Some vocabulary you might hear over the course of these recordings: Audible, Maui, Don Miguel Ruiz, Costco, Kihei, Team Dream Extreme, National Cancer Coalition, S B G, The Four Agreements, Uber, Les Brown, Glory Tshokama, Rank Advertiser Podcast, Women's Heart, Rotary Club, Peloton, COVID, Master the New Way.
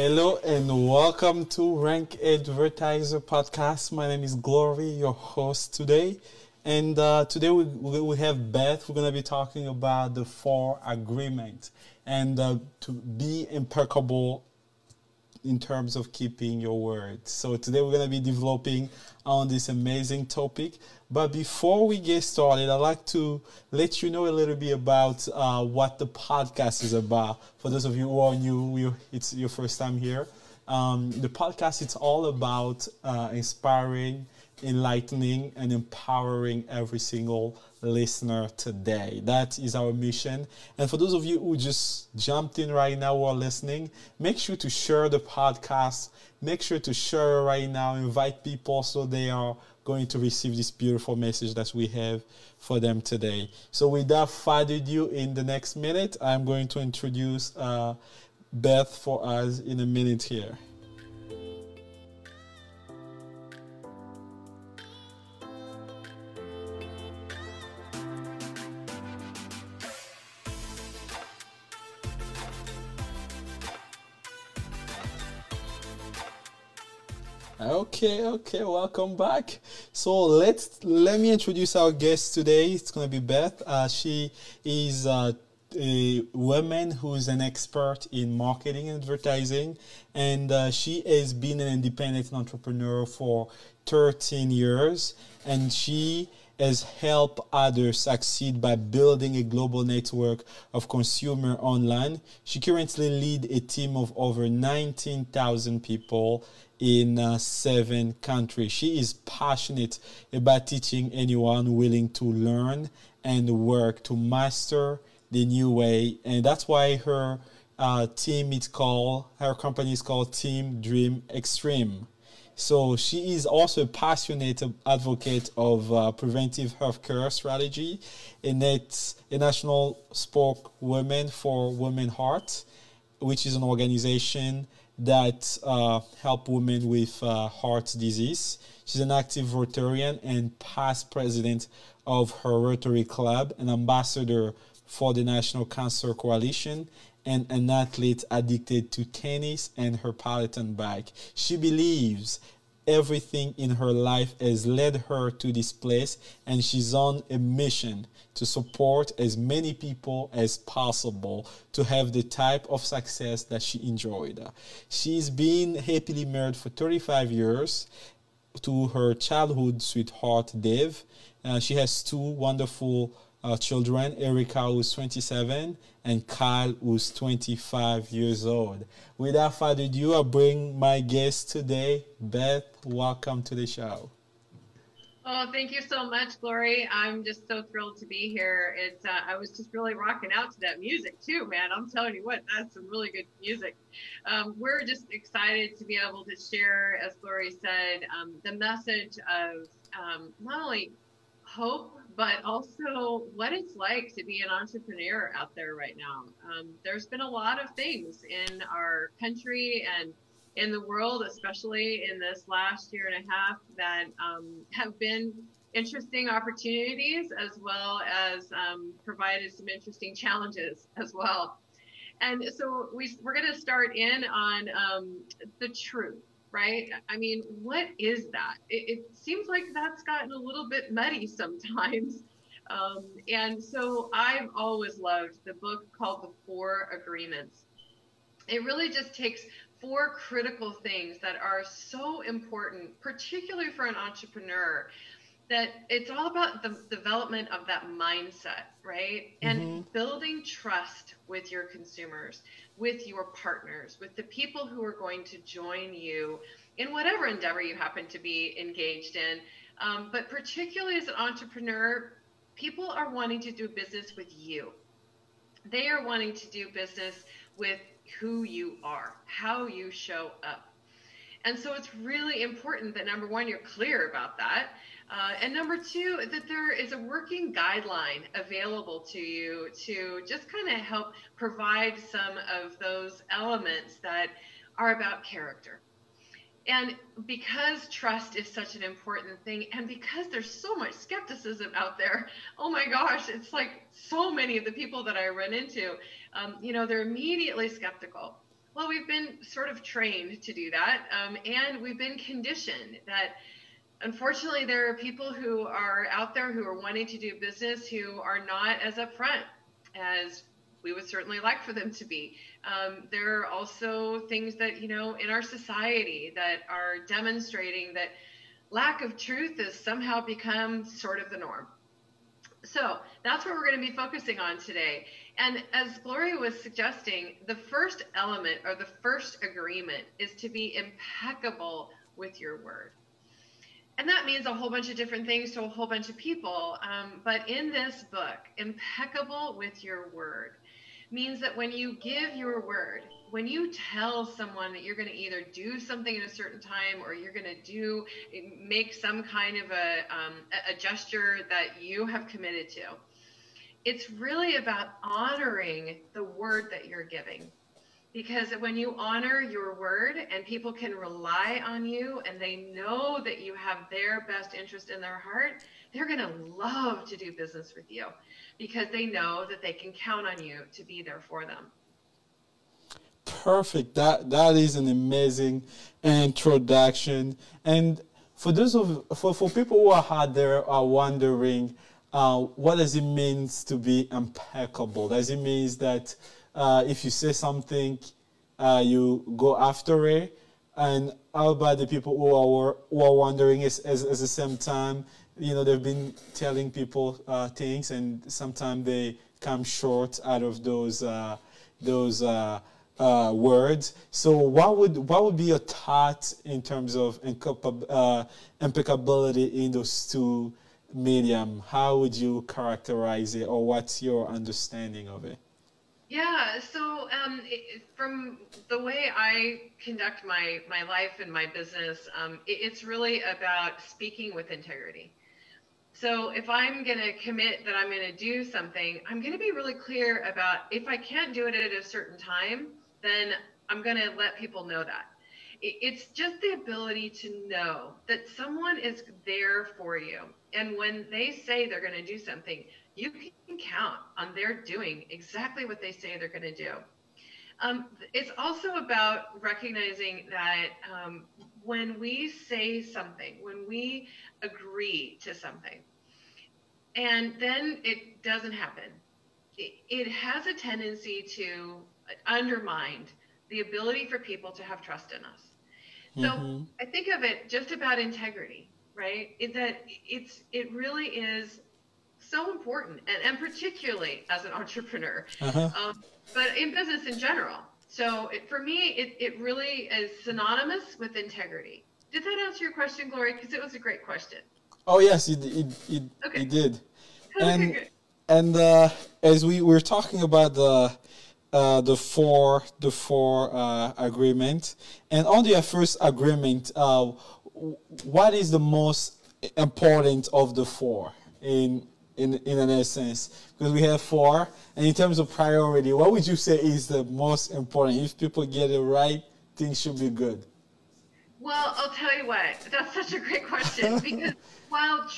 Hello and welcome to Rank Advertiser Podcast. My name is Glory, your host today. And today we have Beth. We're going to be talking about the Four Agreements and to be impeccable in terms of keeping your word. So today we're going to be developing on this amazing topic. But before we get started, I'd like to let you know a little bit about what the podcast is about. For those of you who are new, it's your first time here. The podcast, it's all about inspiring, enlightening, and empowering every single listener today. That is our mission. And for those of you who just jumped in right now or listening, make sure to share the podcast. Make sure to share right now. Invite people so they are going to receive this beautiful message that we have for them today. So without further ado, in the next minute, I'm going to introduce Beth for us in a minute here. Okay, welcome back. So let me introduce our guest today. It's going to be Beth. She is a woman who is an expert in marketing and advertising, and she has been an independent entrepreneur for 13 years, and she has helped others succeed by building a global network of consumer online. She currently leads a team of over 19,000 people in 7 countries. She is passionate about teaching anyone willing to learn and work to master the new way. And that's why her company is called Team Dream Extreme. So she is also a passionate advocate of preventive healthcare strategy, and it's a national spokeswoman for Women's Heart, which is an organization that helps women with heart disease. She's an active Rotarian and past president of her Rotary Club, an ambassador for the National Cancer Coalition, and an athlete addicted to tennis and her Peloton bike. She believes everything in her life has led her to this place, and she's on a mission to support as many people as possible to have the type of success that she enjoyed. She's been happily married for 35 years to her childhood sweetheart, Dave. She has 2 wonderful children, Erica, who's 27, and Kyle, who's 25 years old. Without further ado, I bring my guest today, Beth. Welcome to the show. Oh, thank you so much, Glory. I'm just so thrilled to be here. It's I was just really rocking out to that music too, man. I'm telling you what, that's some really good music. We're just excited to be able to share, as Glory said, the message of not only hope, but also what it's like to be an entrepreneur out there right now. There's been a lot of things in our country and in the world, especially in this last year and a half, that have been interesting opportunities, as well as provided some interesting challenges as well. And so we're going to start in on the truth. Right? I mean, what is that? It seems like that's gotten a little bit muddy sometimes. And so I've always loved the book called The Four Agreements. It really just takes 4 critical things that are so important, particularly for an entrepreneur, that it's all about the development of that mindset, right? And building trust with your consumers, with your partners, with the people who are going to join you in whatever endeavor you happen to be engaged in. But particularly as an entrepreneur, people are wanting to do business with you. They are wanting to do business with who you are, how you show up. And so it's really important that, number one, you're clear about that. And number 2, that there is a working guideline available to you to just kind of help provide some of those elements that are about character. And because trust is such an important thing, and because there's so much skepticism out there, oh my gosh, it's like so many of the people that I run into, you know, they're immediately skeptical. Well, we've been sort of trained to do that, and we've been conditioned that unfortunately there are people who are out there who are wanting to do business who are not as upfront as we would certainly like for them to be. There are also things that, you know, in our society that are demonstrating that lack of truth has somehow become sort of the norm. So that's what we're going to be focusing on today. And as Gloria was suggesting, the first element or the first agreement is to be impeccable with your word. And that means a whole bunch of different things to a whole bunch of people. But in this book, impeccable with your word means that when you give your word, when you tell someone that you're going to either do something at a certain time or you're going to make some kind of a gesture that you have committed to, it's really about honoring the word that you're giving. Because when you honor your word and people can rely on you and they know that you have their best interest in their heart, they're going to love to do business with you because they know that they can count on you to be there for them. Perfect. That is an amazing introduction. And for those for people who are out there are wondering, what does it mean to be impeccable? Does it mean that if you say something, you go after it? And how about the people who are wondering at the same time, you know, they've been telling people things and sometimes they come short out of those words. So what would be your thought in terms of impeccability in those two medium? How would you characterize it, or what's your understanding of it? Yeah, so from the way I conduct my life and my business, it's really about speaking with integrity. So if I'm going to commit that I'm going to do something, I'm going to be really clear about if I can't do it at a certain time, then I'm going to let people know that. It's just the ability to know that someone is there for you. And when they say they're going to do something, you can count on their doing exactly what they say they're going to do. It's also about recognizing that when we say something, when we agree to something, and then it doesn't happen, it has a tendency to undermine the ability for people to have trust in us. Mm-hmm. So I think of it just about integrity, right? It really is so important, and particularly as an entrepreneur, uh-huh. But in business in general. So for me, it really is synonymous with integrity. Did that answer your question, Gloria? Because it was a great question. Oh yes, it did. And okay, as we were talking about the four agreement, and on the first agreement, what is the most important of the four in an essence? Because we have four, and in terms of priority, what would you say is the most important? If people get it right, things should be good. Well, I'll tell you what, that's such a great question, because while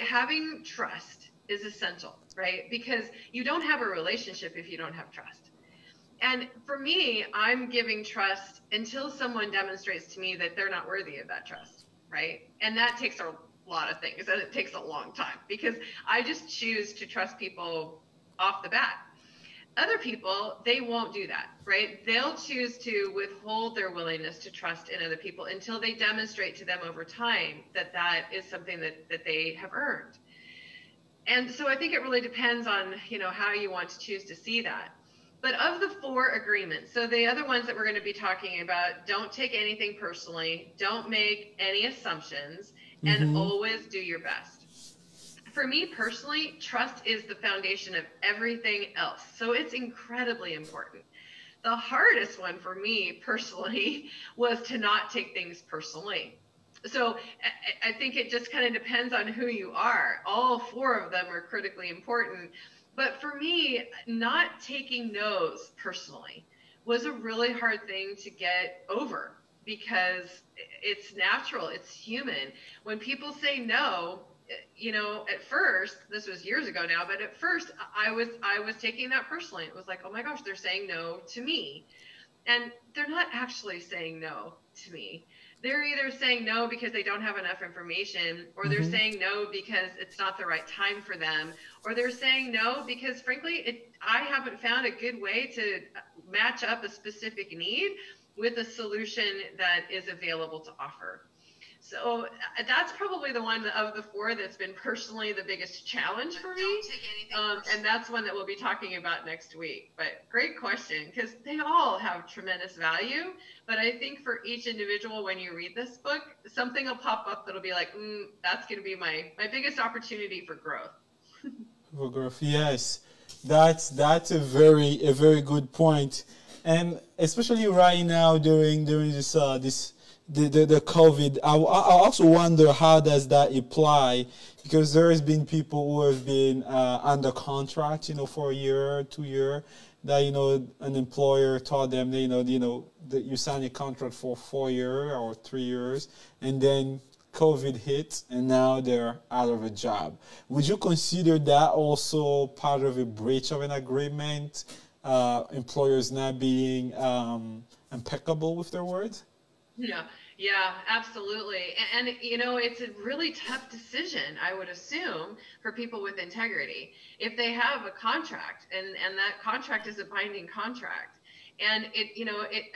having trust is essential, right? Because you don't have a relationship if you don't have trust. And for me, I'm giving trust until someone demonstrates to me that they're not worthy of that trust, right? And that takes a lot of things, and it takes a long time, because I just choose to trust people off the bat. Other people, they won't do that, right? They'll choose to withhold their willingness to trust in other people until they demonstrate to them over time that that is something that they have earned. And so I think it really depends on, you know, how you want to choose to see that. But of the four agreements, so the other ones that we're going to be talking about, don't take anything personally, don't make any assumptions, and mm-hmm. always do your best. For me personally, trust is the foundation of everything else. So it's incredibly important. The hardest one for me personally was to not take things personally. So I think it just kind of depends on who you are. All four of them are critically important. But for me, not taking no's personally was a really hard thing to get over, because it's natural, it's human. When people say no, you know, at first, this was years ago now, but at first I was taking that personally. It was like, oh my gosh, they're saying no to me. And they're not actually saying no to me. They're either saying no because they don't have enough information, or they're saying no because it's not the right time for them, or they're saying no because, frankly, I haven't found a good way to match up a specific need with a solution that is available to offer. So that's probably the one of the four that's been personally the biggest challenge for me. And that's one that we'll be talking about next week. But great question, because they all have tremendous value. But I think for each individual, when you read this book, something will pop up that'll be like, that's going to be my biggest opportunity for growth. For growth, yes. That's a very good point. And especially right now during this the COVID, I also wonder how does that apply, because there has been people who have been under contract, for a year, 2 years, that an employer told them, that you sign a contract for 4 years or 3 years, and then COVID hit, and now they're out of a job. Would you consider that also part of a breach of an agreement? Employers not being impeccable with their words? Yeah, absolutely. And, it's a really tough decision, I would assume, for people with integrity. If they have a contract and that contract is a binding contract, and it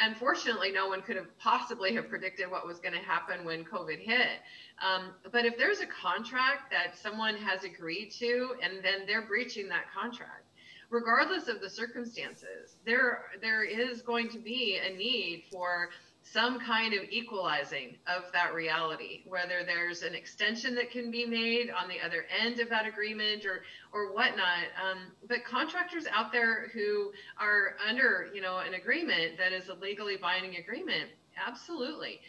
unfortunately, no one could have possibly have predicted what was going to happen when COVID hit. But if there's a contract that someone has agreed to, and then they're breaching that contract, regardless of the circumstances, there is going to be a need for some kind of equalizing of that reality, whether there's an extension that can be made on the other end of that agreement or whatnot. But contractors out there who are under, an agreement that is a legally binding agreement, absolutely,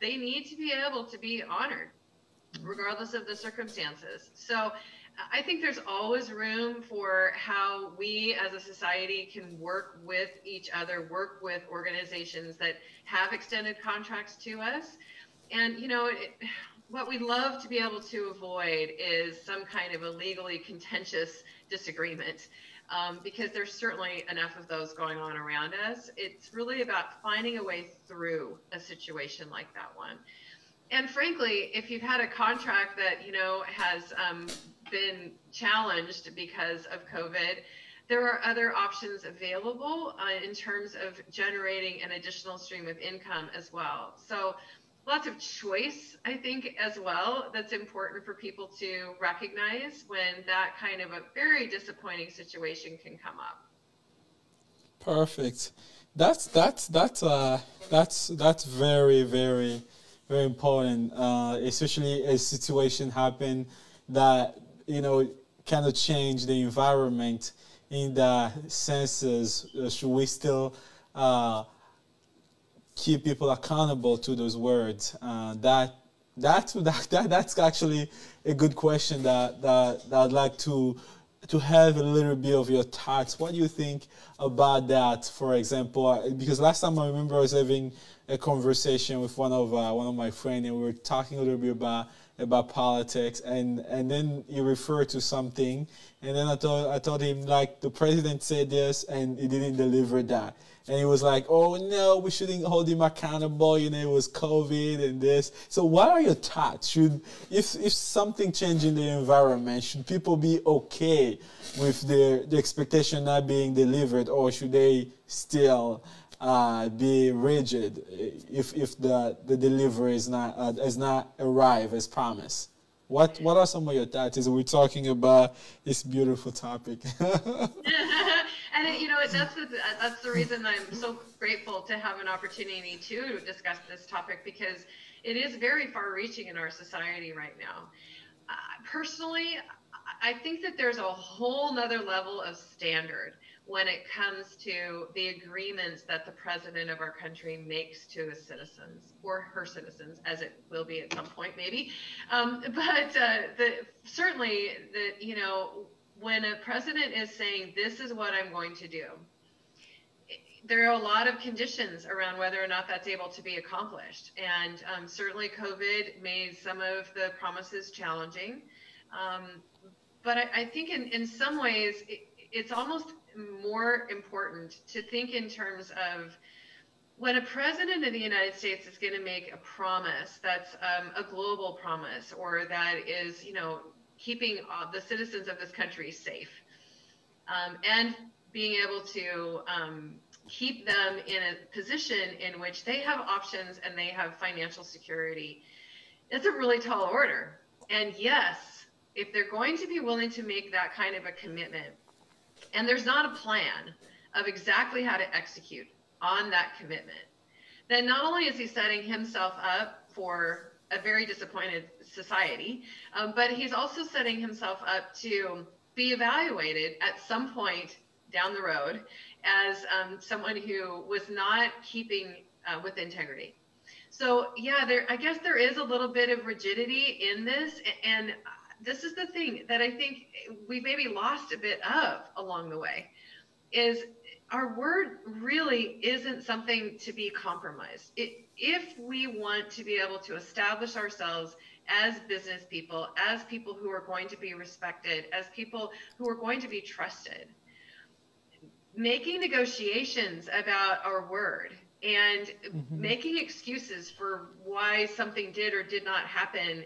they need to be able to be honored regardless of the circumstances. So I think there's always room for how we as a society can work with each other, work with organizations that have extended contracts to us. And, what we love to be able to avoid is some kind of a legally contentious disagreement, because there's certainly enough of those going on around us. It's really about finding a way through a situation like that one. And frankly, if you've had a contract that, has been challenged because of COVID, there are other options available in terms of generating an additional stream of income as well. So lots of choice, I think, as well, that's important for people to recognize when that kind of a very disappointing situation can come up. Perfect. That's very, very, very important, especially as situation happen that kind of change the environment in the senses. Should we still keep people accountable to those words? That's actually a good question that I'd like to have a little bit of your thoughts. What do you think about that? For example, because last time I remember I was having a conversation with one of my friends, and we were talking a little bit about politics, and then he referred to something, and then I told him, like, the president said this and he didn't deliver that, and he was like, oh no, we shouldn't hold him accountable, it was COVID and this. So what are your thoughts? Should, if something changed in the environment, should people be okay with the expectation not being delivered, or should they still be rigid if the delivery is not arrive as promised? What are some of your thoughts as we're talking about this beautiful topic? And that's the reason I'm so grateful to have an opportunity to discuss this topic, because it is very far-reaching in our society right now. Personally, I think that there's a whole nother level of standard when it comes to the agreements that the president of our country makes to his citizens, or her citizens, as it will be at some point, maybe. Certainly, when a president is saying, this is what I'm going to do, there are a lot of conditions around whether or not that's able to be accomplished. And certainly COVID made some of the promises challenging. But I think in some ways, it's almost more important to think in terms of when a president of the United States is going to make a promise that's a global promise, or that is, you know, keeping the citizens of this country safe, and being able to keep them in a position in which they have options and they have financial security, it's a really tall order. And yes, if they're going to be willing to make that kind of a commitment, and there's not a plan of exactly how to execute on that commitment, then not only is he setting himself up for a very disappointed society, but he's also setting himself up to be evaluated at some point down the road as someone who was not keeping with integrity. So yeah, I guess there is a little bit of rigidity in this, and this is the thing that I think we maybe lost a bit of along the way, is our word really isn't something to be compromised. If we want to be able to establish ourselves as business people, as people who are going to be respected, as people who are going to be trusted, making negotiations about our word and making excuses for why something did or did not happen.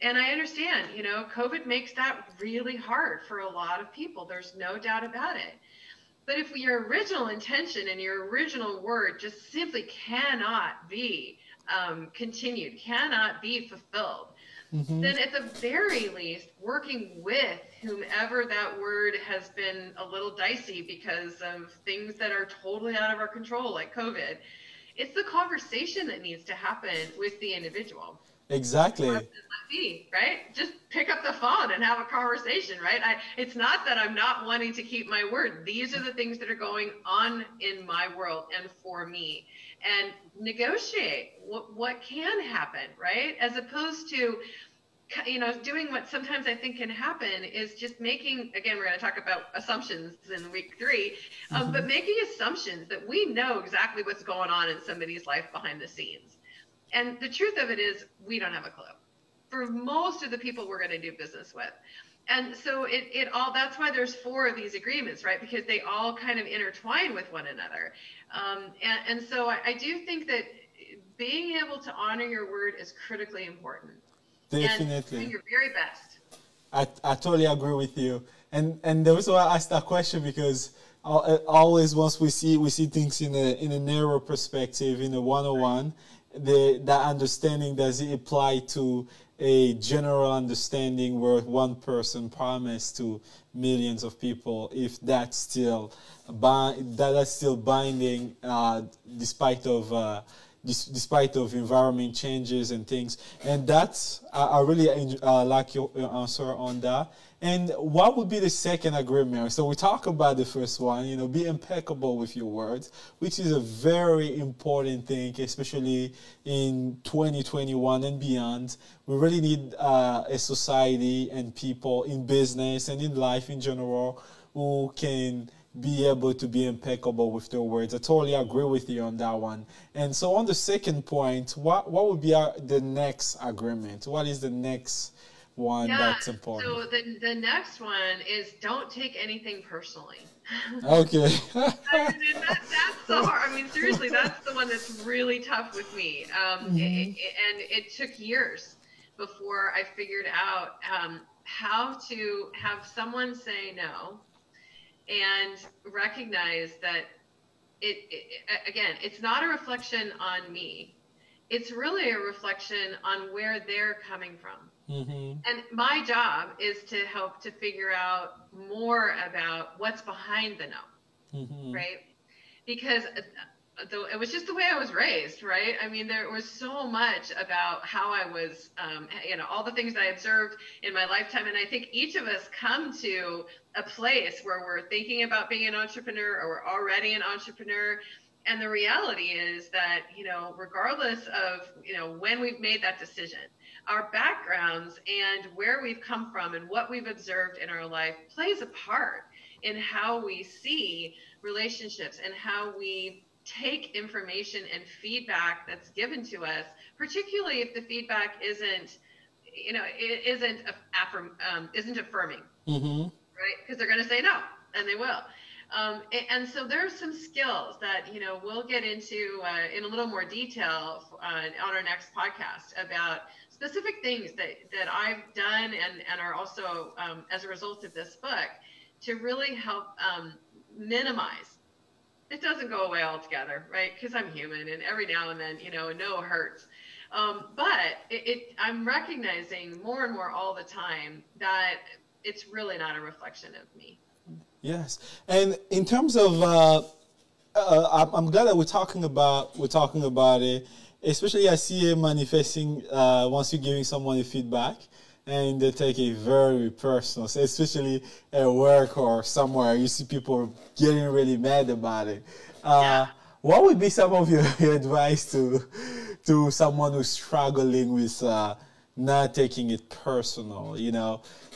And I understand, you know, COVID makes that really hard for a lot of people. There's no doubt about it. But if your original intention and your original word just simply cannot be continued, cannot be fulfilled, then at the very least, working with whomever that word has been a little dicey because of things that are totally out of our control, like COVID, it's the conversation that needs to happen with the individual. Exactly. Right? Just pick up the phone and have a conversation, right? It's not that I'm not wanting to keep my word. These are the things that are going on in my world and for me. And negotiate what can happen, right? As opposed to, you know, doing what sometimes I think can happen is just making, again, we're going to talk about assumptions in week 3, but making assumptions that we know exactly what's going on in somebody's life behind the scenes. And the truth of it is, we don't have a clue for most of the people we're going to do business with. And so that's why there's 4 of these agreements, right? Because they all kind of intertwine with one another. And so I do think that being able to honor your word is critically important. Definitely. And doing your very best. I totally agree with you. And the reason why I asked that question, because always once we see things in a narrow perspective, in a one-on-one, right. That understanding doesn't apply to a general understanding where one person promised to millions of people, if that's still binding despite of environment changes and things. And that's I really like your answer on that. And what would be the second agreement? So we talk about the first one, you know, be impeccable with your words, which is a very important thing, especially in 2021 and beyond. We really need a society and people in business and in life in general who can be able to be impeccable with their words. I totally agree with you on that one. And so on the second point, what would be the next agreement? What is the next one that's important? So the next one is don't take anything personally. Okay. That's so hard. I mean, seriously, that's the one that's really tough with me. And it took years before I figured out how to have someone say no and recognize that again, it's not a reflection on me. It's really a reflection on where they're coming from. And my job is to help to figure out more about what's behind the no, right? Because it was just the way I was raised, right? I mean, there was so much about how I was, you know, all the things that I observed in my lifetime. And I think each of us come to a place where we're thinking about being an entrepreneur, or we're already an entrepreneur. And the reality is that, you know, regardless of, you know, when we've made that decision, our backgrounds and where we've come from and what we've observed in our life plays a part in how we see relationships and how we take information and feedback that's given to us, particularly if the feedback isn't, you know, isn't affirming, right? Because they're going to say no, and they will. And so there are some skills that, you know, we'll get into in a little more detail on our next podcast about specific things that I've done and are also as a result of this book to really help minimize. It doesn't go away altogether, right? Because I'm human, and every now and then, you know, a no hurts. But I'm recognizing more and more all the time that it's really not a reflection of me. Yes, and in terms of, I'm glad that we're talking about it. Especially I see it manifesting once you're giving someone a feedback, and they take it very personal. So especially at work or somewhere, you see people getting really mad about it. Yeah. What would be some of your advice to someone who's struggling with not taking it personal? You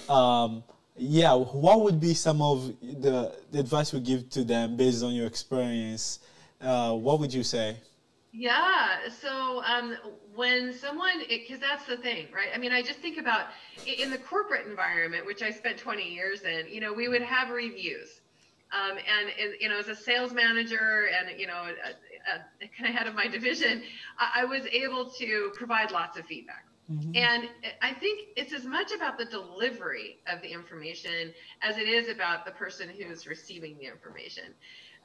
know. Yeah, what would be some of the advice we give to them based on your experience? What would you say? Yeah, so when someone, because that's the thing, right? I mean, I just think about in the corporate environment, which I spent 20 years in, you know, we would have reviews. And, you know, as a sales manager and, you know, kind of head of my division, I was able to provide lots of feedback. Mm-hmm. And I think it's as much about the delivery of the information as it is about the person who's receiving the information.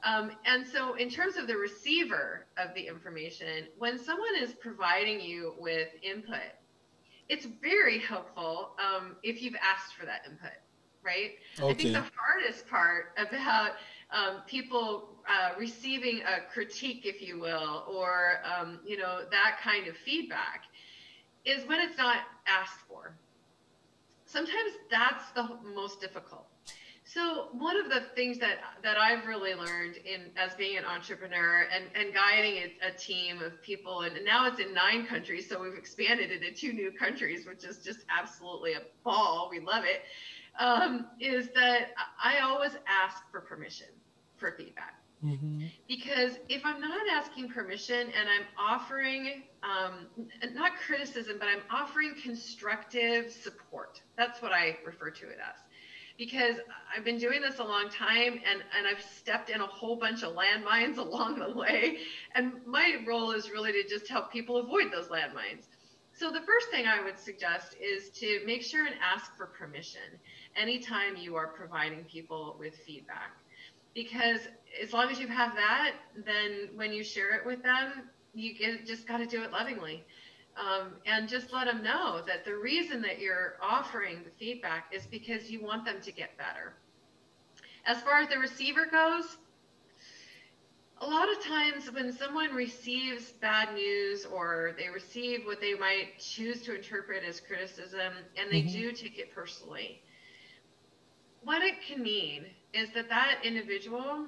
And so in terms of the receiver of the information, when someone is providing you with input, it's very helpful if you've asked for that input, right? Okay. I think the hardest part about people receiving a critique, if you will, or, you know, that kind of feedback is when it's not asked for. Sometimes that's the most difficult. So one of the things that I've really learned in as being an entrepreneur and guiding a team of people, and now it's in 9 countries, so we've expanded into 2 new countries, which is just absolutely a ball. We love it. Is that I always ask for permission for feedback. Mm-hmm. Because if I'm not asking permission and I'm offering, not criticism, but I'm offering constructive support, that's what I refer to it as. Because I've been doing this a long time and I've stepped in a whole bunch of landmines along the way. And my role is really to just help people avoid those landmines. So the first thing I would suggest is to make sure and ask for permission anytime you are providing people with feedback. Because as long as you have that, then when you share it with them, you just got to do it lovingly. And just let them know that the reason that you're offering the feedback is because you want them to get better. As far as the receiver goes, a lot of times when someone receives bad news or they receive what they might choose to interpret as criticism, and they mm-hmm. do take it personally, what it can mean is that individual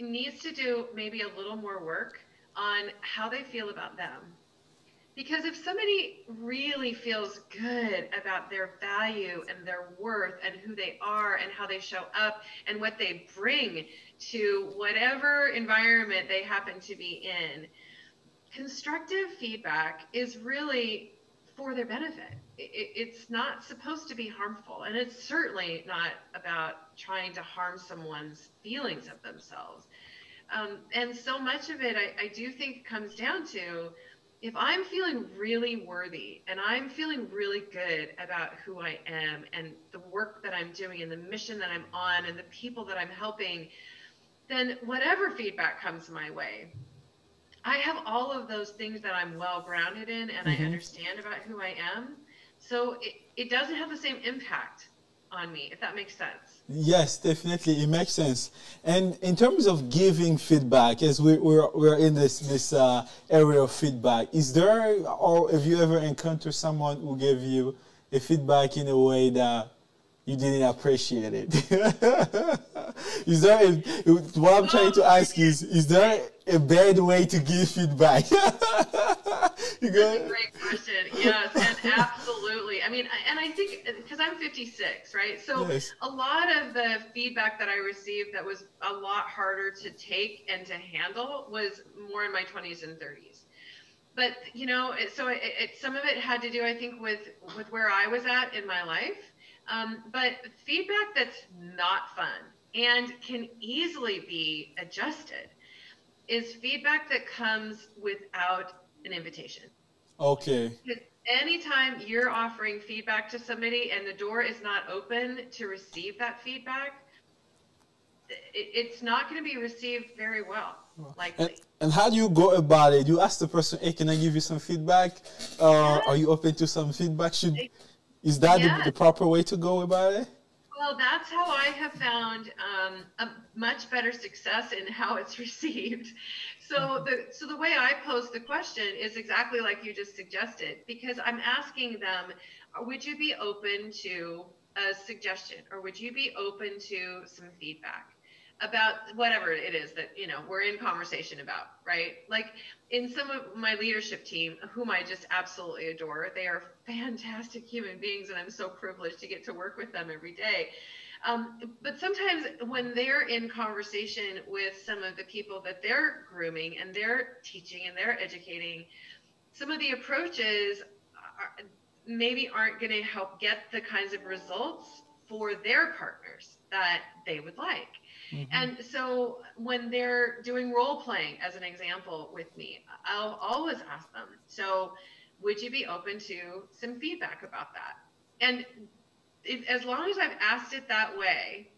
needs to do maybe a little more work on how they feel about them. Because if somebody really feels good about their value and their worth and who they are and how they show up and what they bring to whatever environment they happen to be in, constructive feedback is really for their benefit. It's not supposed to be harmful, and it's certainly not about trying to harm someone's feelings of themselves. And so much of it, I do think, comes down to if I'm feeling really worthy and I'm feeling really good about who I am and the work that I'm doing and the mission that I'm on and the people that I'm helping, then whatever feedback comes my way, I have all of those things that I'm well grounded in and mm-hmm. I understand about who I am. So it doesn't have the same impact on me, if that makes sense. Yes, definitely. It makes sense. And in terms of giving feedback, as we're in this area of feedback, is there, or have you ever encountered someone who gave you a feedback in a way that you didn't appreciate it? Is there what I'm trying to ask is there a bad way to give feedback? That's a great question. Yes, and absolutely. I mean, and I think because I'm 56, right? So yes. A lot of the feedback that I received that was a lot harder to take and to handle was more in my 20s and 30s. But, you know, so some of it had to do, I think, with where I was at in my life. But feedback that's not fun and can easily be adjusted, is feedback that comes without an invitation. Okay. Because anytime you're offering feedback to somebody and the door is not open to receive that feedback, it's not going to be received very well, likely. And how do you go about it? You ask the person, hey, can I give you some feedback? Are you open to some feedback? Is that the proper way to go about it? Well, that's how I have found a much better success in how it's received. So the way I pose the question is exactly like you just suggested, because I'm asking them, would you be open to a suggestion, or would you be open to some feedback about whatever it is that, you know, we're in conversation about, right? Like in some of my leadership team, whom I just absolutely adore, they are fantastic human beings, and I'm so privileged to get to work with them every day. But sometimes when they're in conversation with some of the people that they're grooming and they're teaching and they're educating, some of the approaches are, maybe aren't going to help get the kinds of results for their partners that they would like. Mm-hmm. And so when they're doing role playing, as an example, with me, I'll always ask them, so would you be open to some feedback about that? And as long as I've asked it that way,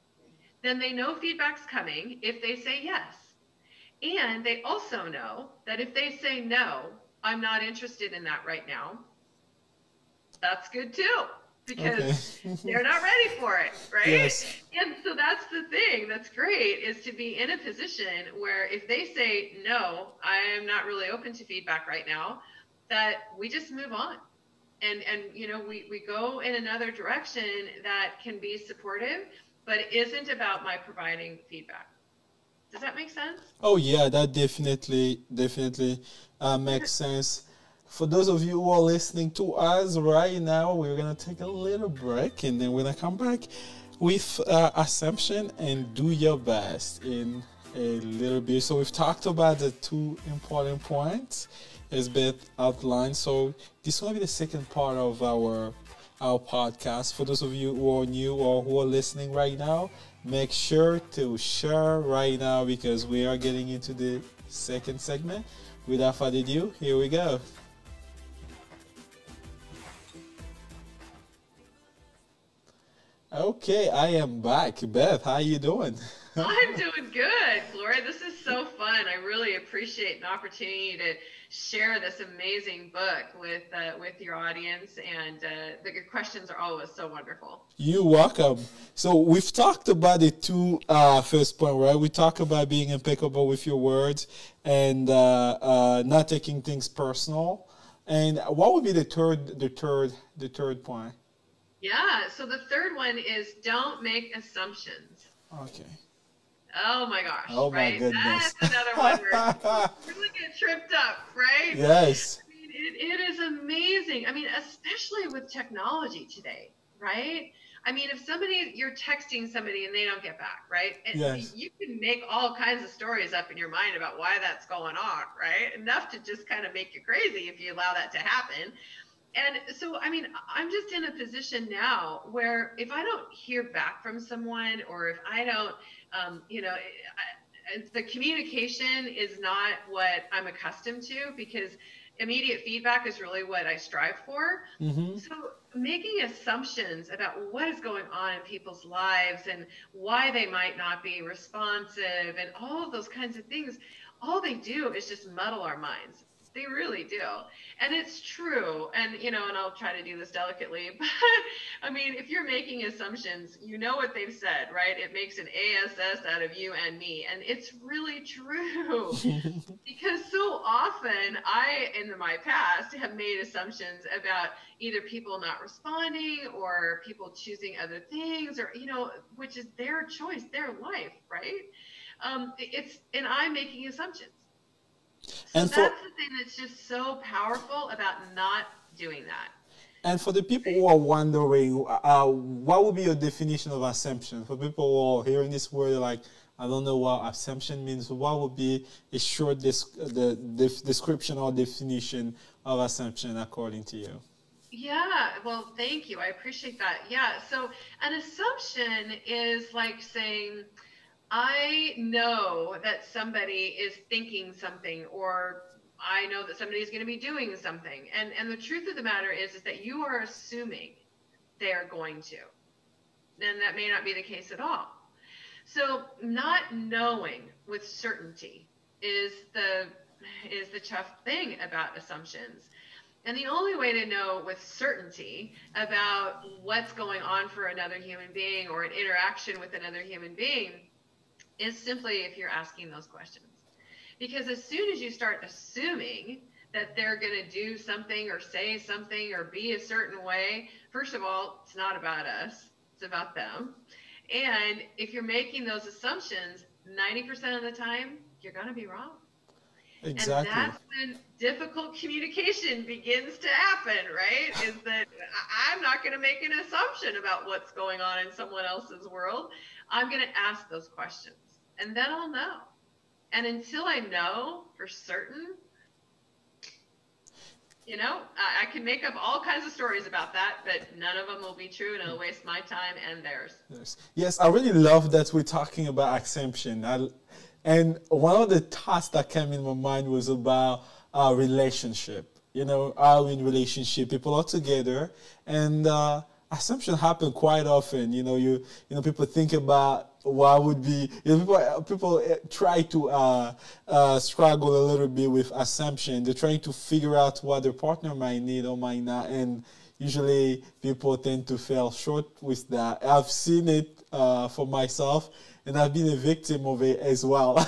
then they know feedback's coming if they say yes. And they also know that if they say no, I'm not interested in that right now, that's good too, because they're not ready for it, right? Yes. And so that's the thing that's great, is to be in a position where if they say, no, I am not really open to feedback right now, that we just move on. And you know, we go in another direction that can be supportive, but isn't about my providing feedback. Does that make sense? Oh yeah, that definitely makes sense. For those of you who are listening to us right now, we're going to take a little break, and then we're going to come back with assumption and do your best in a little bit. So we've talked about the two important points as Beth outlined. So this will be the second part of our podcast. For those of you who are new or who are listening right now, make sure to share right now, because we are getting into the second segment. Without further ado, here we go. Okay, I am back. Beth, how you doing? I'm doing good, Gloria. This is so fun. I really appreciate an opportunity to share this amazing book with your audience, and the questions are always so wonderful. You're welcome. So we've talked about the two first point, right? We talk about being impeccable with your words and not taking things personal. And what would be the third point? Yeah, so the third one is don't make assumptions. Okay. Oh my gosh. Oh my goodness. That's another one where you really get tripped up, right? Yes. I mean, it is amazing. I mean, especially with technology today, right? I mean, if you're texting somebody and they don't get back, right? And yes. You can make all kinds of stories up in your mind about why that's going on, right? Enough to just kind of make you crazy if you allow that to happen. And so, I mean, I'm just in a position now where if I don't hear back from someone, or if I don't, you know, the communication is not what I'm accustomed to, because immediate feedback is really what I strive for. Mm-hmm. So making assumptions about what is going on in people's lives and why they might not be responsive and all of those kinds of things, all they do is just muddle our minds. They really do. And it's true. And, you know, and I'll try to do this delicately, but I mean, if you're making assumptions, you know what they've said, right? It makes an ASS out of you and me. And it's really true, because so often I, in my past, have made assumptions about either people not responding or people choosing other things, or, you know, which is their choice, their life, right? And I'm making assumptions. So and that's the thing that's just so powerful about not doing that. And for the people who are wondering, what would be your definition of assumption? For people who are hearing this word, like, I don't know what assumption means, what would be a short description or definition of assumption according to you? Yeah, well, thank you. I appreciate that. Yeah, so an assumption is like saying, I know that somebody is thinking something, or I know that somebody is going to be doing something. And the truth of the matter is that you are assuming they are going to. And that may not be the case at all. So not knowing with certainty is the tough thing about assumptions. And the only way to know with certainty about what's going on for another human being or an interaction with another human being is simply if you're asking those questions. Because as soon as you start assuming that they're going to do something or say something or be a certain way, first of all, it's not about us, it's about them. And if you're making those assumptions, 90% of the time, you're going to be wrong. Exactly. And that's when difficult communication begins to happen, right? Is that I'm not going to make an assumption about what's going on in someone else's world. I'm going to ask those questions, and then I'll know. And until I know for certain, you know, I can make up all kinds of stories about that, but none of them will be true, and it'll waste my time and theirs. Yes, yes, I really love that we're talking about assumption. And one of the thoughts that came in my mind was about our relationship. You know, how in relationship people are together, and assumption happen quite often. You know, you know people think about what would be. You know, people try to struggle a little bit with assumption. They're trying to figure out what their partner might need or might not, and usually people tend to fall short with that. I've seen it for myself. And I've been a victim of it as well.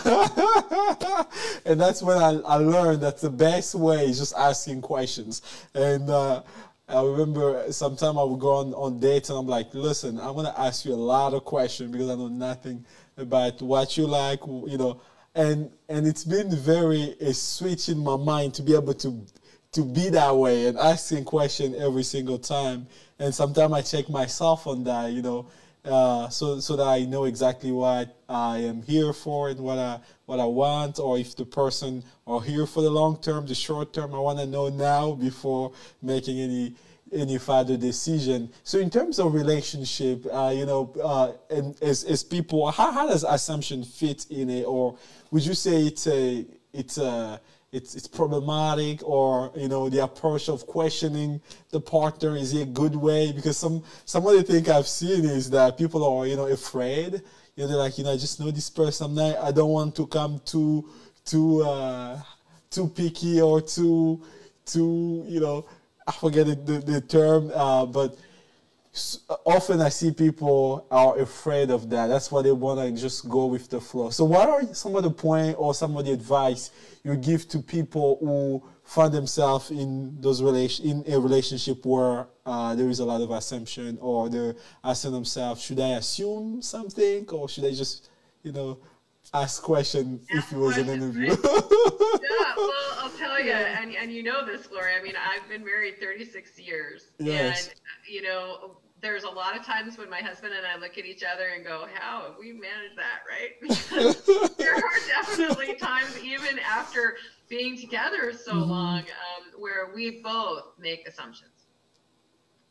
And that's when I learned that the best way is just asking questions. And I remember sometime I would go on dates and I'm like, listen, I'm going to ask you a lot of questions because I know nothing about what you like, you know. And it's been very a switch in my mind to be able to be that way and asking questions every single time. And sometimes I check myself on that, you know. So that I know exactly what I am here for and what I want, or if the person are here for the long term, the short term. I want to know now before making any further decision. So in terms of relationship, you know, and as people, how does assumption fit in it, or would you say it's problematic, or you know the approach of questioning the partner, is it a good way? Because some of the things I've seen is that people are, you know, afraid. You know, they're like, you know, I just know this person. I don't want to come too picky or too you know, I forget the term, but often I see people are afraid of that. That's why they want to just go with the flow. So what are some of the points or some of the advice you give to people who find themselves in a relationship where there is a lot of assumption, or they're asking themselves, should I assume something, or should I just, you know, ask questions if it was an interview? Right? Yeah, well, I'll tell you, and you know this, Gloria, I mean, I've been married 36 years. Yes. And, you know, there's a lot of times when my husband and I look at each other and go, how have we managed that, right? Because there are definitely times, even after being together so long, where we both make assumptions.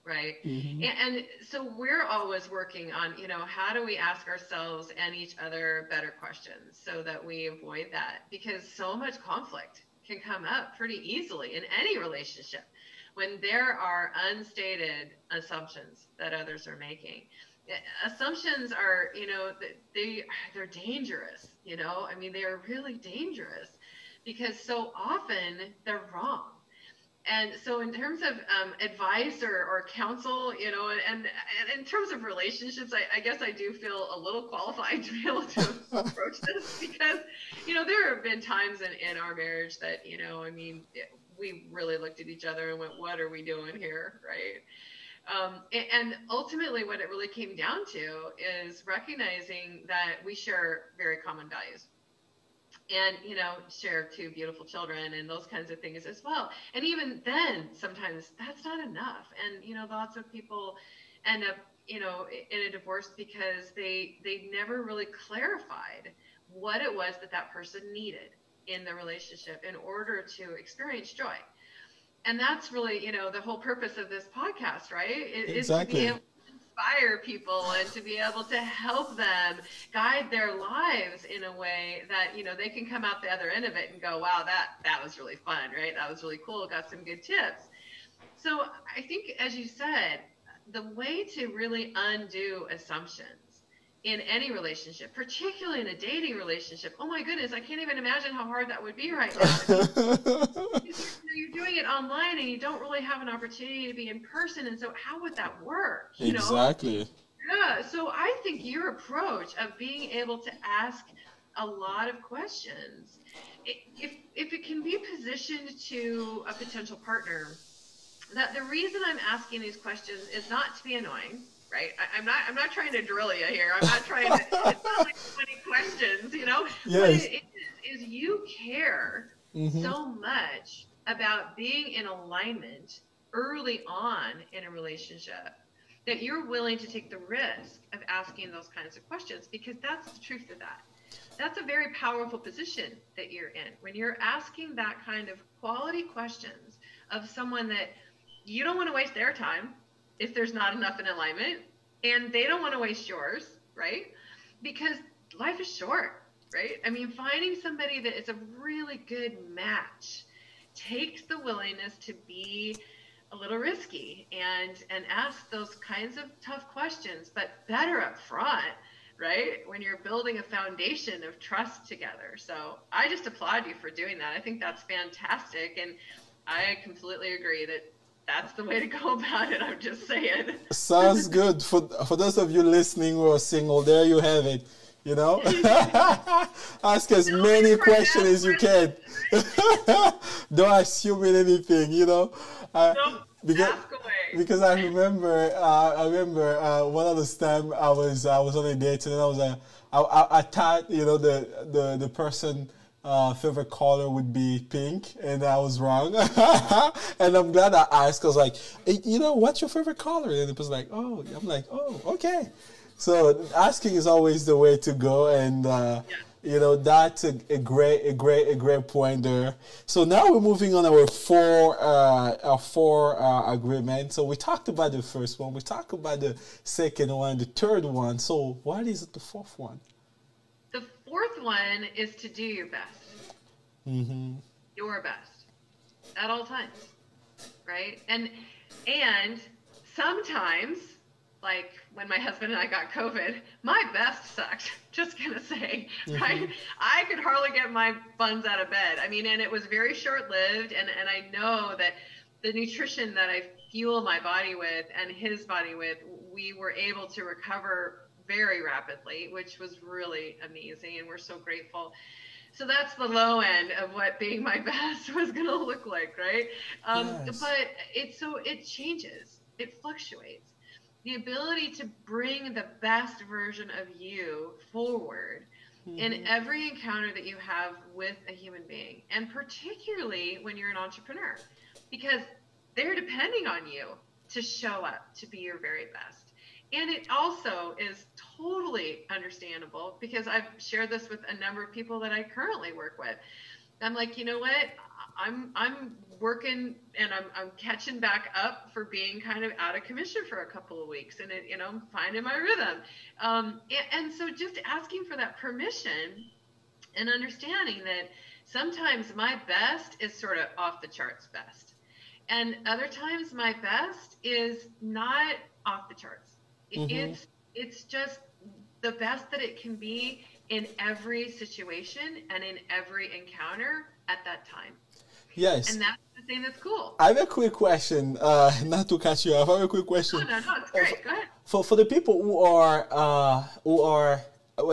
Right. Mm-hmm. And so we're always working on, you know, how do we ask ourselves and each other better questions so that we avoid that? Because so much conflict can come up pretty easily in any relationship when there are unstated assumptions that others are making. Assumptions are, you know, they're dangerous, you know, I mean, they are really dangerous because so often they're wrong. And so in terms of advice or counsel, you know, and in terms of relationships, I guess I do feel a little qualified to be able to approach this because, you know, there have been times in our marriage that, you know, I mean, we really looked at each other and went, what are we doing here, right? And ultimately what it really came down to is recognizing that we share very common values. And, you know, share two beautiful children and those kinds of things as well. And even then, sometimes that's not enough. And, you know, lots of people end up, you know, in a divorce because they never really clarified what it was that person needed in the relationship in order to experience joy. And that's really, you know, the whole purpose of this podcast, right? Exactly. Is to be able to inspire people and to be able to help them guide their lives in a way that, you know, they can come out the other end of it and go, wow, that was really fun, right? That was really cool. Got some good tips. So I think, as you said, the way to really undo assumptions in any relationship, particularly in a dating relationship, oh my goodness, I can't even imagine how hard that would be right now. You're doing it online and you don't really have an opportunity to be in person, and so how would that work? You exactly. know? Yeah, so I think your approach of being able to ask a lot of questions, if it can be positioned to a potential partner, that the reason I'm asking these questions is not to be annoying, right? I'm not trying to drill you here. I'm not trying to, it's not like 20 questions, you know? Yes. What it is you care mm-hmm. so much about being in alignment early on in a relationship that you're willing to take the risk of asking those kinds of questions, because that's the truth of that. That's a very powerful position that you're in. When you're asking that kind of quality questions of someone that you don't want to waste their time if there's not enough in alignment, and they don't want to waste yours, right? Because life is short, right? I mean, finding somebody that is a really good match takes the willingness to be a little risky and ask those kinds of tough questions, but better up front, right? When you're building a foundation of trust together. So I just applaud you for doing that. I think that's fantastic. And I completely agree that that's the way to go about it. I'm just saying. Sounds good. For those of you listening who are single, there you have it. You know, ask as many questions as you can. Don't assume anything, you know. Because I remember one of those time I was on a date, and then I thought, you know, the person favorite color would be pink, and I was wrong. And I'm glad I asked. I was like, hey, you know, what's your favorite color? And the person was like, oh. I'm like, oh, okay. So asking is always the way to go, and you know, that's a great point there. So now we're moving on our four agreements. So we talked about the first one, we talked about the second one, the third one. So what is the fourth one? The fourth one is to do your best. Mm-hmm. Your best at all times, right? And sometimes, like when my husband and I got COVID, my best sucked, just going to say, mm-hmm. right? I could hardly get my buns out of bed. I mean, and it was very short-lived, and I know that the nutrition that I fuel my body with and his body with, we were able to recover very rapidly, which was really amazing, and we're so grateful. So that's the low end of what being my best was going to look like, right? Yes. But it changes. It fluctuates. The ability to bring the best version of you forward mm-hmm. in every encounter that you have with a human being, and particularly when you're an entrepreneur, because they're depending on you to show up, to be your very best. And it also is totally understandable, because I've shared this with a number of people that I currently work with. I'm like, you know what? I'm working, and I'm catching back up for being kind of out of commission for a couple of weeks, and it, you know, I'm finding my rhythm. And so just asking for that permission and understanding that sometimes my best is sort of off the charts best, and other times my best is not off the charts. Mm-hmm. It's just the best that it can be in every situation and in every encounter at that time. Yes. And that's the thing that's cool. I have a quick question, not to catch you off. I have a quick question. No, it's great. Go ahead. For the people who are,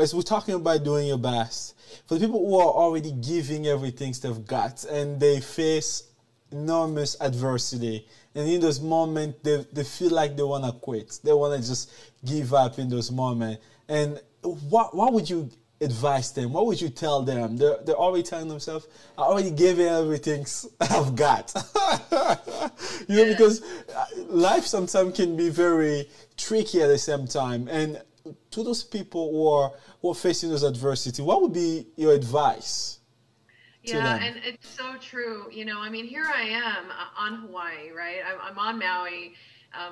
as we're talking about doing your best, for the people who are already giving everything they've got, and they face enormous adversity, and in those moments they feel like they want to quit, they want to just give up in those moments. And what would you advise them? What would you tell them? They're already telling themselves, I already gave everything I've got. You know, because life sometimes can be very tricky at the same time. And to those people who are facing those adversity, what would be your advice? Yeah, and it's so true. You know, I mean, here I am on Hawaii, right? I'm on Maui.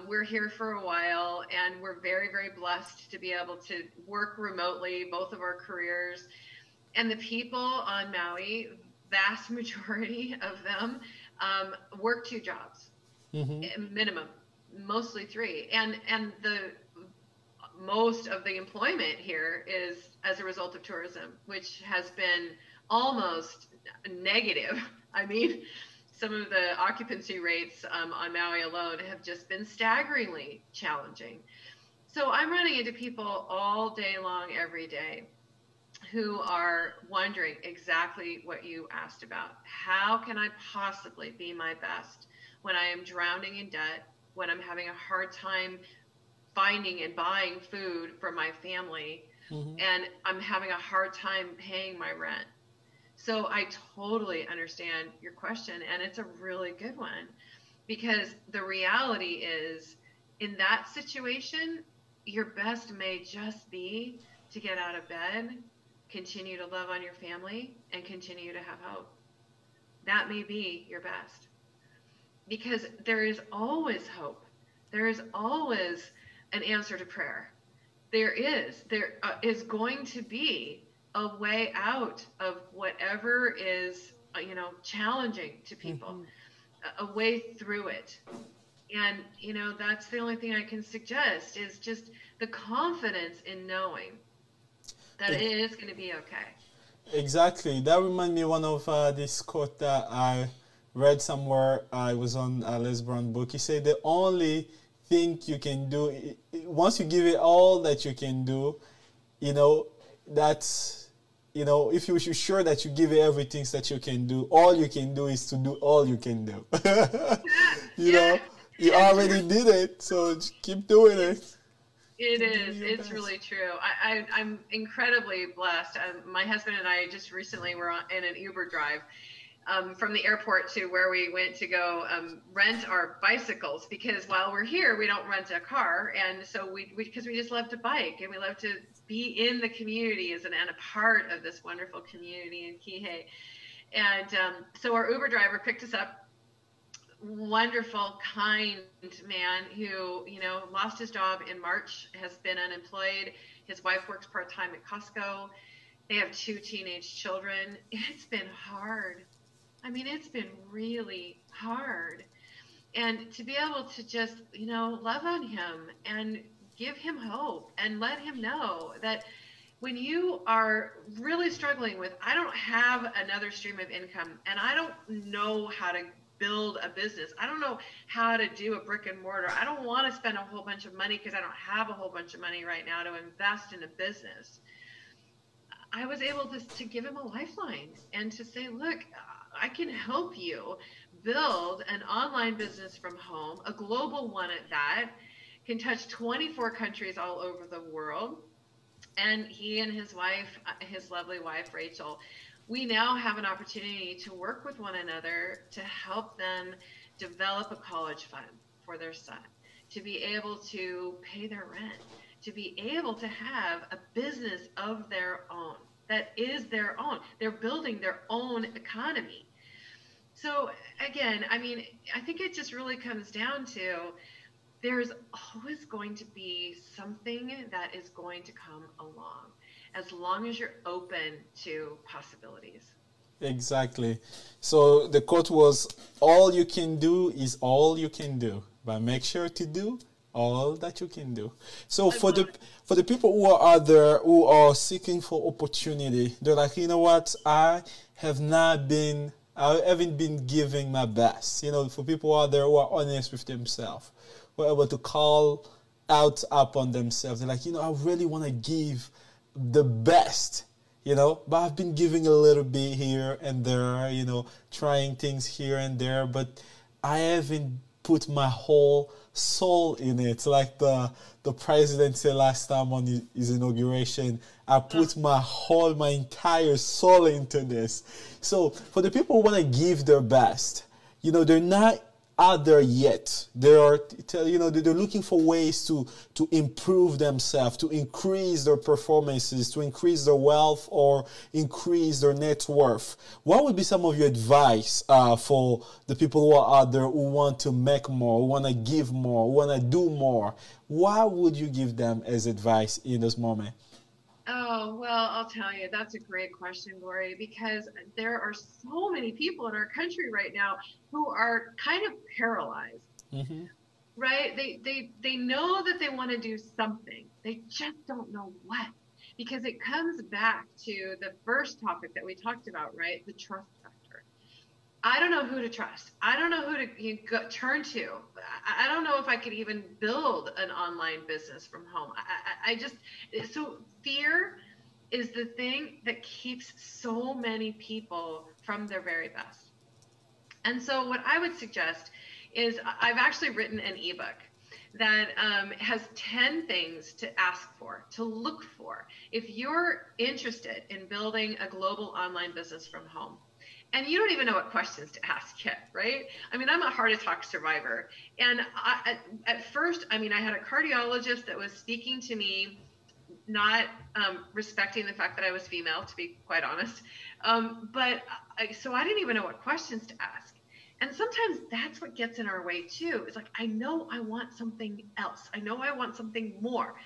We're here for a while, and we're very, very blessed to be able to work remotely, both of our careers. And the people on Maui, vast majority of them, work two jobs, minimum, mostly three. And the most of the employment here is as a result of tourism, which has been almost negative. I mean, some of the occupancy rates on Maui alone have just been staggeringly challenging. So I'm running into people all day long, every day, who are wondering exactly what you asked about. How can I possibly be my best when I am drowning in debt, when I'm having a hard time finding and buying food for my family, and I'm having a hard time paying my rent? So I totally understand your question, and it's a really good one, because the reality is, in that situation, your best may just be to get out of bed, continue to love on your family, and continue to have hope. That may be your best, because there is always hope. There is always an answer to prayer. There is going to be a way out of whatever is, you know, challenging to people, a way through it. And, you know, that's the only thing I can suggest, is just the confidence in knowing that it is going to be okay. Exactly. That reminds me one of this quote that I read somewhere. I was on a Les Brown book. He said, the only thing you can do, once you give it all that you can do, you know, that's, you know, if you're sure that you give everything that you can do, all you can do is to do all you can do. you know, you already did it, so just keep doing it. It is. It's really true. I'm incredibly blessed. My husband and I just recently were in an Uber drive from the airport to where we went to go rent our bicycles, because while we're here, we don't rent a car. And so because we just love to bike, and we love to be in the community and a part of this wonderful community in Kihei. And so our Uber driver picked us up, wonderful, kind man who, you know, lost his job in March, has been unemployed. His wife works part-time at Costco. They have two teenage children. It's been hard. I mean, it's been really hard. And to be able to just, you know, love on him and give him hope and let him know that when you are really struggling with, I don't have another stream of income, and I don't know how to build a business, I don't know how to do a brick and mortar, I don't want to spend a whole bunch of money because I don't have a whole bunch of money right now to invest in a business, I was able to give him a lifeline and to say, look, I can help you build an online business from home, a global one at that, can touch 24 countries all over the world. And he and his wife, his lovely wife, Rachel, we now have an opportunity to work with one another to help them develop a college fund for their son, to be able to pay their rent, to be able to have a business of their own that is their own. They're building their own economy. So again, I mean, I think it just really comes down to, there's always going to be something that is going to come along, as long as you're open to possibilities. Exactly. So the quote was, all you can do is all you can do, but make sure to do all that you can do. So for the people who are out there, who are seeking for opportunity, they're like, you know what, I haven't been giving my best. You know, for people out there who are honest with themselves, were able to call out upon themselves. They're like, you know, I really want to give the best, you know, but I've been giving a little bit here and there, you know, trying things here and there, but I haven't put my whole soul in it. Like the president said last time on his inauguration, I put my entire soul into this. So for the people who want to give their best, you know, they're not out there yet. They are, you know, they're looking for ways to improve themselves, to increase their performances, to increase their wealth or increase their net worth. What would be some of your advice for the people who are out there who want to make more, who want to give more, who want to do more? What would you give them as advice in this moment? Oh, well, I'll tell you, that's a great question, Gloria, because there are so many people in our country right now who are kind of paralyzed, mm-hmm. right? They know that they want to do something. They just don't know what, because it comes back to the first topic that we talked about, right? The trust factor. I don't know who to trust. I don't know who to turn to. I don't know if I could even build an online business from home. So fear is the thing that keeps so many people from their very best. And so what I would suggest is, I've actually written an ebook that has 10 things to ask for, to look for, if you're interested in building a global online business from home. And you don't even know what questions to ask yet, right? I mean, I'm a heart attack survivor. And at first, I mean, I had a cardiologist that was speaking to me, not respecting the fact that I was female, to be quite honest. So I didn't even know what questions to ask. And sometimes that's what gets in our way too. It's like, I know I want something else. I know I want something more,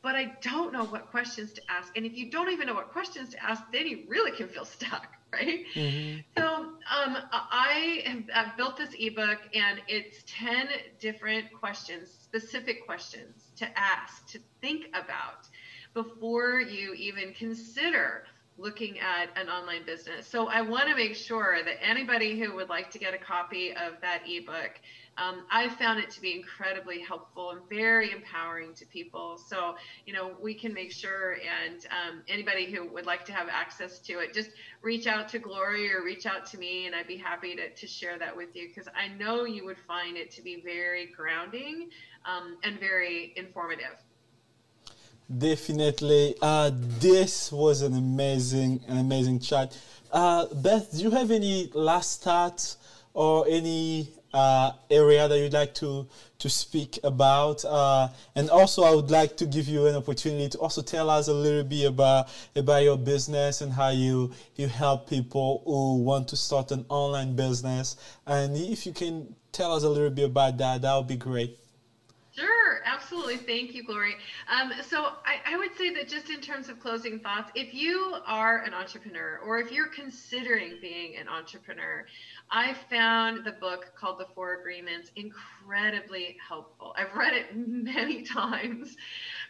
but I don't know what questions to ask. And if you don't even know what questions to ask, then you really can feel stuck, right? Mm-hmm. So I've built this ebook, and it's 10 different questions, specific questions to ask, to think about before you even consider looking at an online business. So I want to make sure that anybody who would like to get a copy of that ebook, I found it to be incredibly helpful and very empowering to people. So, you know, we can make sure, and anybody who would like to have access to it, just reach out to Gloria or reach out to me, and I'd be happy to share that with you, because I know you would find it to be very grounding and very informative. Definitely. This was an amazing chat. Beth, do you have any last thoughts or any area that you'd like to speak about? And also, I would like to give you an opportunity to also tell us a little bit about your business and how you help people who want to start an online business. And if you can tell us a little bit about that, that would be great. Sure, absolutely. Thank you, Glory. So I would say that, just in terms of closing thoughts, if you are an entrepreneur, or if you're considering being an entrepreneur, I found the book called The Four Agreements incredibly helpful. I've read it many times,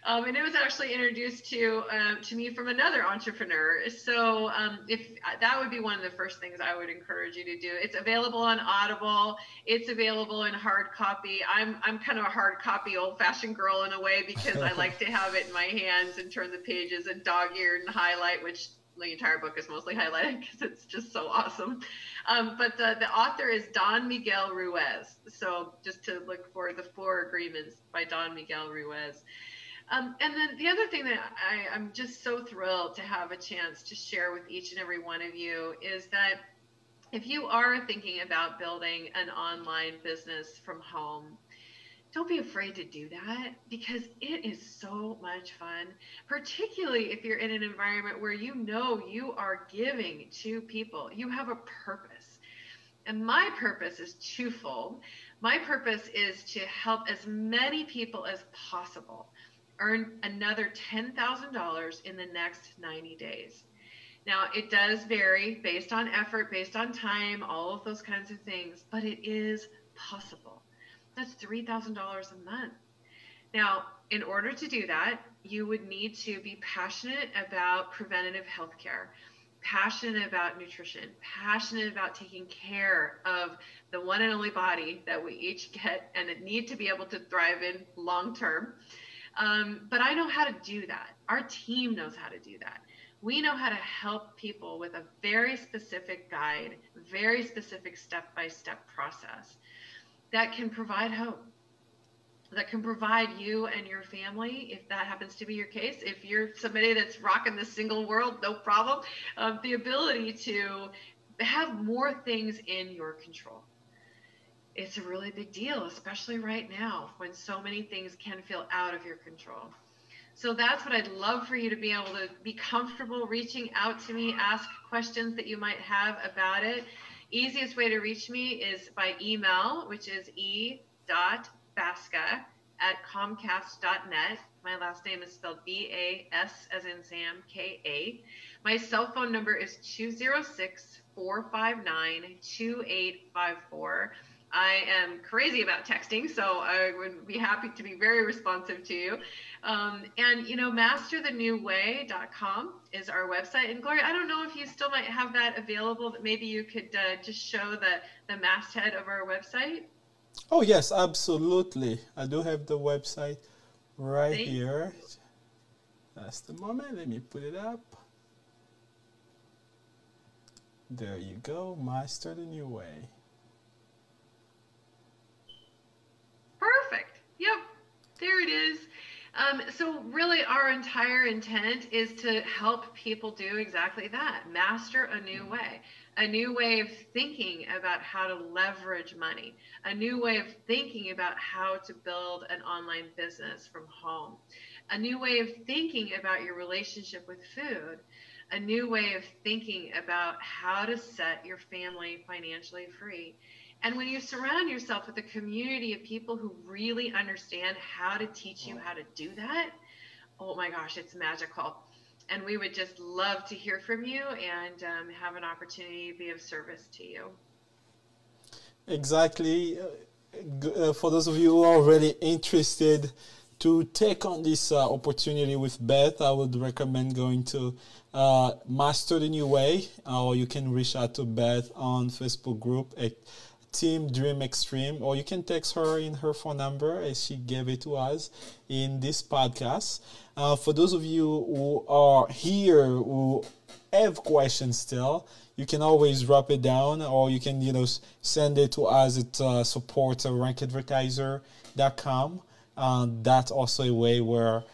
and it was actually introduced to me from another entrepreneur. So if that would be one of the first things I would encourage you to do. It's available on Audible. It's available in hard copy. I'm kind of a hard copy old-fashioned girl in a way, because I like to have it in my hands and turn the pages and dog-eared and highlight, which the entire book is mostly highlighted because it's just so awesome. But the author is Don Miguel Ruiz. So just to look for The Four Agreements by Don Miguel Ruiz. And then the other thing that I'm just so thrilled to have a chance to share with each and every one of you is that if you are thinking about building an online business from home, don't be afraid to do that, because it is so much fun, particularly if you're in an environment where you know you are giving to people. You have a purpose. And my purpose is twofold. My purpose is to help as many people as possible earn another $10,000 in the next 90 days. Now, it does vary based on effort, based on time, all of those kinds of things, but it is possible. That's $3,000 a month. Now, in order to do that, you would need to be passionate about preventative health care, passionate about nutrition, passionate about taking care of the one and only body that we each get and need to be able to thrive in long term. But I know how to do that. Our team knows how to do that. We know how to help people with a very specific guide, very specific step-by-step process that can provide hope, that can provide you and your family, if that happens to be your case. If you're somebody that's rocking the single world, no problem, the ability to have more things in your control. it's a really big deal, especially right now when so many things can feel out of your control. So that's what I'd love for you to be able to be comfortable reaching out to me, ask questions that you might have about it. Easiest way to reach me is by email, which is e.basca@comcast.net. My last name is spelled B-A-S as in Sam, K-A. My cell phone number is 206-459-2854. I am crazy about texting, so I would be happy to be very responsive to you. And, you know, masterthenewway.com is our website. And Gloria, I don't know if you still might have that available, but maybe you could just show the masthead of our website. Oh, yes, absolutely. I do have the website right here. That's the moment. Let me put it up. There you go, Master the New Way. Perfect. Yep, there it is. So really our entire intent is to help people do exactly that, master a new way of thinking about how to leverage money, a new way of thinking about how to build an online business from home, a new way of thinking about your relationship with food, a new way of thinking about how to set your family financially free. And when you surround yourself with a community of people who really understand how to teach you how to do that, oh my gosh, it's magical. And we would just love to hear from you and have an opportunity to be of service to you. Exactly. For those of you who are really interested to take on this opportunity with Beth, I would recommend going to Master the New Way, or you can reach out to Beth on Facebook group at Team Dream Extreme, or you can text her in her phone number as she gave it to us in this podcast. For those of you who are here who have questions still, you can always drop it down, or you can, you know, send it to us at support@rankadvertiser.com. That's also a way where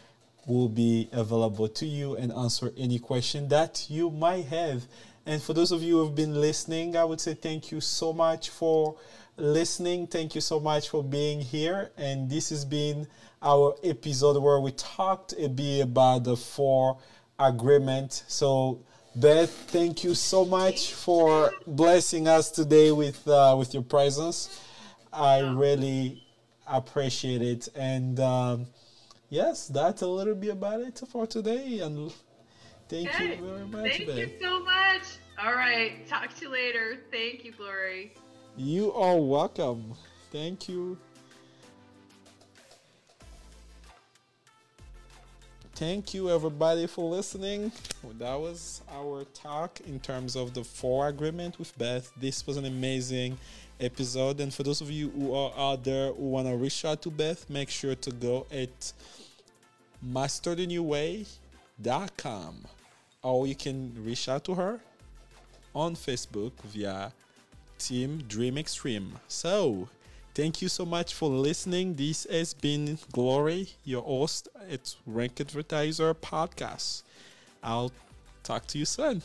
we'll be available to you and answer any question that you might have. And for those of you who have been listening, I would say thank you so much for listening. Thank you so much for being here. And this has been our episode where we talked a bit about the four agreements. So Beth, thank you so much for blessing us today with your presence. I really appreciate it. And yes, that's a little bit about it for today. And Thank you very much, Beth. Thank you so much. All right. Talk to you later. Thank you, Glory. You are welcome. Thank you. Thank you, everybody, for listening. Well, that was our talk in terms of the four agreement with Beth. This was an amazing episode. And for those of you who are out there who want to reach out to Beth, make sure to go at masterthenewway.com, or you can reach out to her on Facebook via Team Dream Extreme. So thank you so much for listening. This has been Glory, your host at Rank Advertiser Podcast. I'll talk to you soon.